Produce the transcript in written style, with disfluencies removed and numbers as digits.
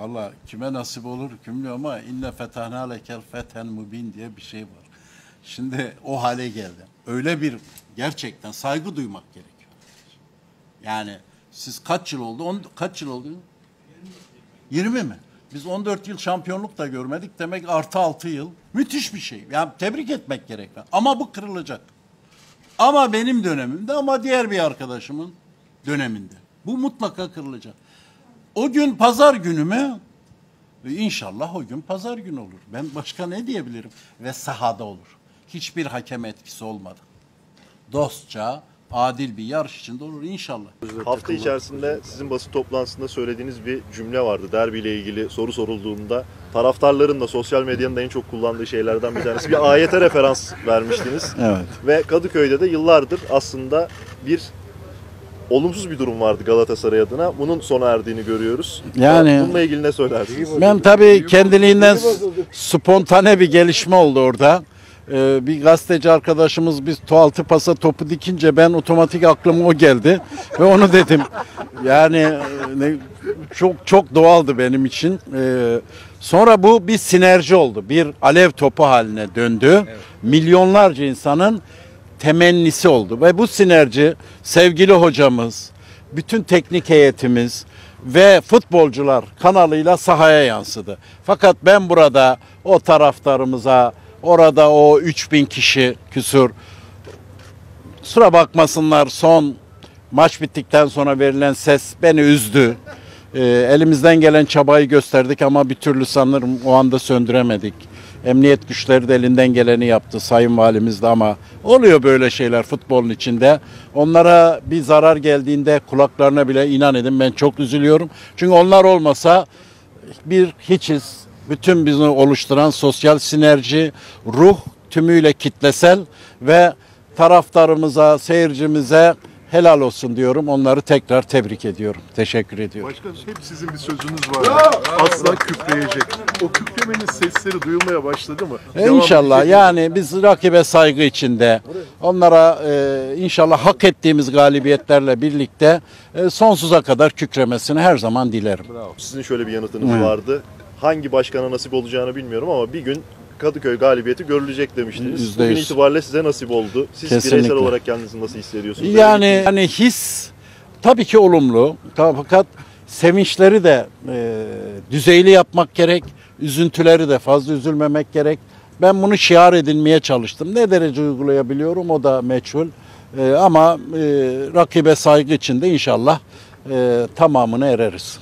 Valla kime nasip olur bilmiyorum ama inne fetahna lekel fethen mübin diye bir şey var. Şimdi o hale geldi. Öyle bir gerçekten saygı duymak gerekiyor. Yani siz kaç yıl oldu? Kaç yıl oldu? 20 mi? Biz 14 yıl şampiyonluk da görmedik. Demek artı 6 yıl. Müthiş bir şey. Yani tebrik etmek gerek. Ama bu kırılacak. Ama benim dönemimde, ama diğer bir arkadaşımın döneminde. Bu mutlaka kırılacak. O gün pazar günü mü? İnşallah o gün pazar günü olur. Ben başka ne diyebilirim? Ve sahada olur. Hiçbir hakem etkisi olmadı. Dostça, adil bir yarış içinde olur inşallah. Hafta içerisinde sizin basın toplantısında söylediğiniz bir cümle vardı. Derbiyle ilgili soru sorulduğunda taraftarların da sosyal medyanın da en çok kullandığı şeylerden bir tanesi. Bir ayete referans vermiştiniz. Evet. Ve Kadıköy'de de yıllardır aslında bir olumsuz bir durum vardı Galatasaray adına. Bunun sona erdiğini görüyoruz. Yani bununla ilgili ne söylersiniz? Ben tabii kendiliğinden spontane bir gelişme oldu orada. Bir gazeteci arkadaşımız biz altı pasa topu dikince ben otomatik aklıma o geldi ve onu dedim. Yani çok doğaldı benim için. Sonra bu bir sinerji oldu. Bir alev topu haline döndü. Evet. Milyonlarca insanın temennisi oldu ve bu sinerji sevgili hocamız, bütün teknik heyetimiz ve futbolcular kanalıyla sahaya yansıdı. Fakat ben burada o taraftarımıza, orada o 3000 kişi küsur, kusura bakmasınlar, son maç bittikten sonra verilen ses beni üzdü. Elimizden gelen çabayı gösterdik ama bir türlü sanırım o anda söndüremedik. Emniyet güçleri de elinden geleni yaptı, sayın valimiz de, ama oluyor böyle şeyler futbolun içinde. Onlara bir zarar geldiğinde kulaklarına bile inan edin ben çok üzülüyorum. Çünkü onlar olmasa bir hiçiz. Bütün bizi oluşturan sosyal sinerji, ruh tümüyle kitlesel ve taraftarımıza, seyircimize helal olsun diyorum. Onları tekrar tebrik ediyorum. Teşekkür ediyorum. Başkanım, hep sizin bir sözünüz var. Ya! Asla küpleyecek. O küklemenin sesleri duyulmaya başladı mı? İnşallah. Yani biz rakibe saygı içinde, onlara inşallah hak ettiğimiz galibiyetlerle birlikte sonsuza kadar kükremesini her zaman dilerim. Bravo. Sizin şöyle bir yanıtınız vardı. Hangi başkana nasip olacağını bilmiyorum ama bir gün Kadıköy galibiyeti görülecek demiştiniz. %100. Bugün itibariyle size nasip oldu. Siz kesinlikle bireysel olarak kendinizi nasıl hissediyorsunuz? Yani his tabii ki olumlu. Fakat sevinçleri de düzeyli yapmak gerek. Üzüntüleri de fazla üzülmemek gerek. Ben bunu şiar edinmeye çalıştım. Ne derece uygulayabiliyorum o da meçhul. Ama rakibe saygı içinde inşallah tamamını ereriz.